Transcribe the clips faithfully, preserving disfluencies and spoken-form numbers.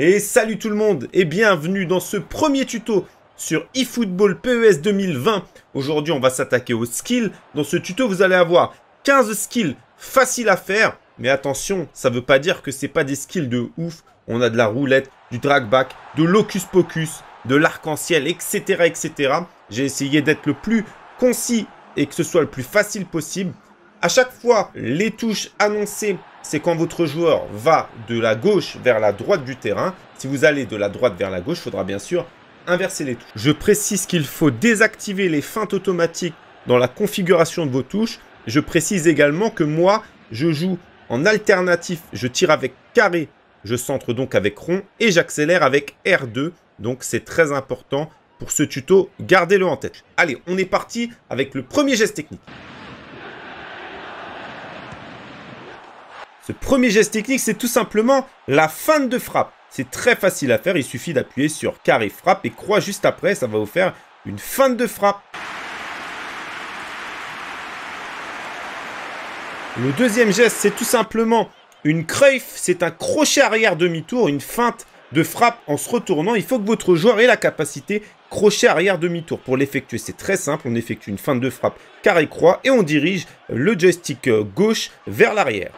Et salut tout le monde et bienvenue dans ce premier tuto sur eFootball P E S deux mille vingt. Aujourd'hui, on va s'attaquer aux skills. Dans ce tuto, vous allez avoir quinze skills faciles à faire. Mais attention, ça ne veut pas dire que ce n'est pas des skills de ouf. On a de la roulette, du drag-back, de l'hocus-pocus, de l'arc-en-ciel, et cetera et cetera. J'ai essayé d'être le plus concis et que ce soit le plus facile possible. À chaque fois, les touches annoncées, c'est quand votre joueur va de la gauche vers la droite du terrain. Si vous allez de la droite vers la gauche, il faudra bien sûr inverser les touches. Je précise qu'il faut désactiver les feintes automatiques dans la configuration de vos touches. Je précise également que moi, je joue en alternatif. Je tire avec carré, je centre donc avec rond et j'accélère avec R deux. Donc c'est très important pour ce tuto, gardez-le en tête. Allez, on est parti avec le premier geste technique. Ce premier geste technique, c'est tout simplement la feinte de frappe. C'est très facile à faire, il suffit d'appuyer sur carré frappe et croix juste après, ça va vous faire une feinte de frappe. Le deuxième geste, c'est tout simplement une Cruyff, c'est un crochet arrière demi-tour, une feinte de frappe en se retournant. Il faut que votre joueur ait la capacité crochet arrière demi-tour. Pour l'effectuer, c'est très simple, on effectue une feinte de frappe carré croix et on dirige le joystick gauche vers l'arrière.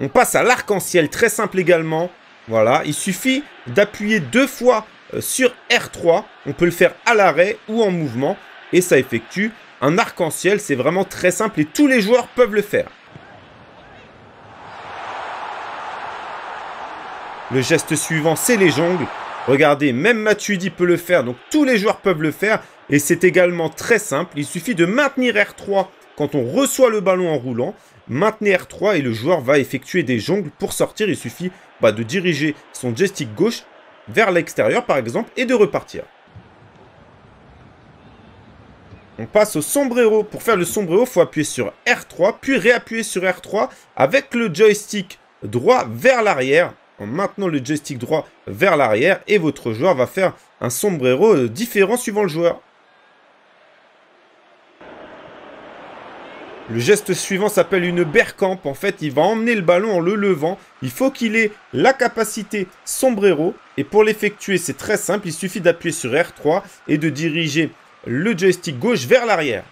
On passe à l'arc-en-ciel, très simple également. Voilà, il suffit d'appuyer deux fois sur R trois. On peut le faire à l'arrêt ou en mouvement. Et ça effectue un arc-en-ciel. C'est vraiment très simple et tous les joueurs peuvent le faire. Le geste suivant, c'est les jongles. Regardez, même Mathudi peut le faire. Donc, tous les joueurs peuvent le faire. Et c'est également très simple. Il suffit de maintenir R trois quand on reçoit le ballon en roulant. Maintenez R trois et le joueur va effectuer des jongles pour sortir. Il suffit bah, de diriger son joystick gauche vers l'extérieur par exemple et de repartir. On passe au sombrero. Pour faire le sombrero, il faut appuyer sur R trois puis réappuyer sur R trois avec le joystick droit vers l'arrière. En maintenant le joystick droit vers l'arrière et votre joueur va faire un sombrero différent suivant le joueur. Le geste suivant s'appelle une Bergkamp. En fait, il va emmener le ballon en le levant. Il faut qu'il ait la capacité sombrero. Et pour l'effectuer, c'est très simple. Il suffit d'appuyer sur R trois et de diriger le joystick gauche vers l'arrière.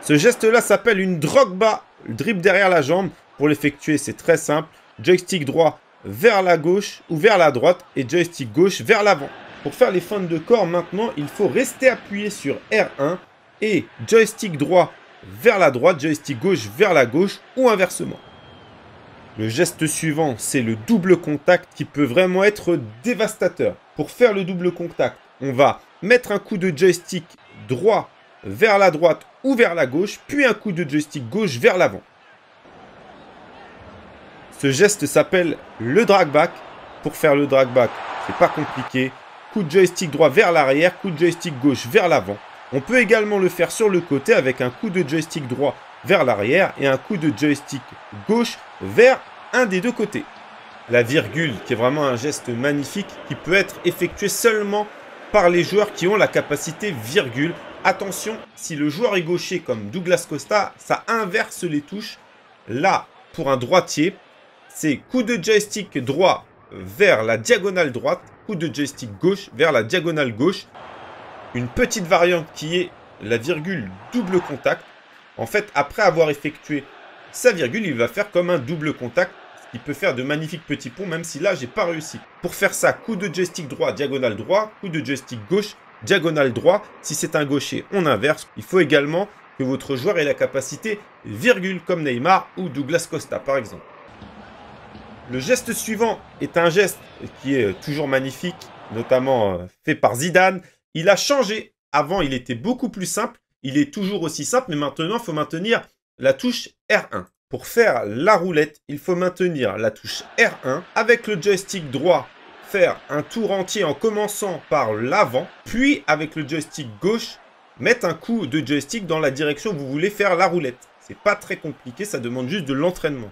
Ce geste-là s'appelle une drogba. Le dribble derrière la jambe. Pour l'effectuer, c'est très simple. Joystick droit vers la gauche ou vers la droite et joystick gauche vers l'avant. Pour faire les feintes de corps, maintenant, il faut rester appuyé sur R un. Et joystick droit vers la droite, joystick gauche vers la gauche ou inversement. Le geste suivant, c'est le double contact qui peut vraiment être dévastateur. Pour faire le double contact, on va mettre un coup de joystick droit vers la droite ou vers la gauche, puis un coup de joystick gauche vers l'avant. Ce geste s'appelle le drag-back. Pour faire le drag-back, c'est pas compliqué. Coup de joystick droit vers l'arrière, coup de joystick gauche vers l'avant. On peut également le faire sur le côté avec un coup de joystick droit vers l'arrière et un coup de joystick gauche vers un des deux côtés. La virgule, qui est vraiment un geste magnifique, qui peut être effectué seulement par les joueurs qui ont la capacité virgule. Attention, si le joueur est gaucher comme Douglas Costa, ça inverse les touches. Là, pour un droitier, c'est coup de joystick droit vers la diagonale droite, coup de joystick gauche vers la diagonale gauche. Une petite variante qui est la virgule double contact. En fait, après avoir effectué sa virgule, il va faire comme un double contact. Ce qui peut faire de magnifiques petits ponts, même si là, j'ai pas réussi. Pour faire ça, coup de joystick droit, diagonale droit. Coup de joystick gauche, diagonale droit. Si c'est un gaucher, on inverse. Il faut également que votre joueur ait la capacité virgule, comme Neymar ou Douglas Costa, par exemple. Le geste suivant est un geste qui est toujours magnifique, notamment fait par Zidane. Il a changé. Avant, il était beaucoup plus simple. Il est toujours aussi simple, mais maintenant, il faut maintenir la touche R un. Pour faire la roulette, il faut maintenir la touche R un. Avec le joystick droit, faire un tour entier en commençant par l'avant. Puis, avec le joystick gauche, mettre un coup de joystick dans la direction où vous voulez faire la roulette. C'est pas très compliqué, ça demande juste de l'entraînement.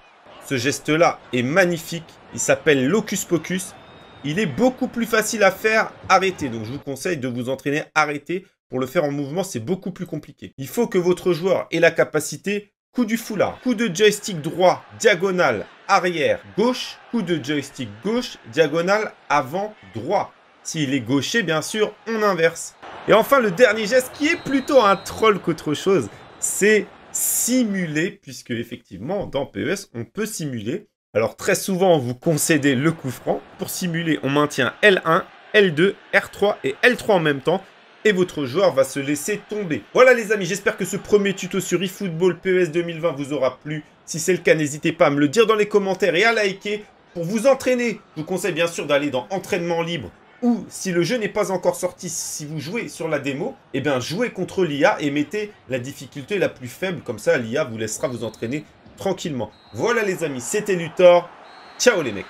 Ce geste-là est magnifique. Il s'appelle l'hocus pocus. Il est beaucoup plus facile à faire arrêté. Donc, je vous conseille de vous entraîner arrêté. Pour le faire en mouvement, c'est beaucoup plus compliqué. Il faut que votre joueur ait la capacité Coup du foulard, coup de joystick droit, diagonale, arrière, gauche. Coup de joystick gauche, diagonale, avant, droit. S'il est gaucher, bien sûr, on inverse. Et enfin, le dernier geste qui est plutôt un troll qu'autre chose, c'est simuler, puisque effectivement, dans P E S, on peut simuler. Alors très souvent, vous concédez le coup franc. Pour simuler, on maintient L un, L deux, R trois et L trois en même temps. Et votre joueur va se laisser tomber. Voilà les amis, j'espère que ce premier tuto sur eFootball P E S deux mille vingt vous aura plu. Si c'est le cas, n'hésitez pas à me le dire dans les commentaires et à liker. Pour vous entraîner, je vous conseille bien sûr d'aller dans entraînement libre. Ou si le jeu n'est pas encore sorti, si vous jouez sur la démo, eh bien jouez contre l'I A et mettez la difficulté la plus faible. Comme ça, l'I A vous laissera vous entraîner tranquillement. Voilà les amis, c'était Luthor. Ciao les mecs.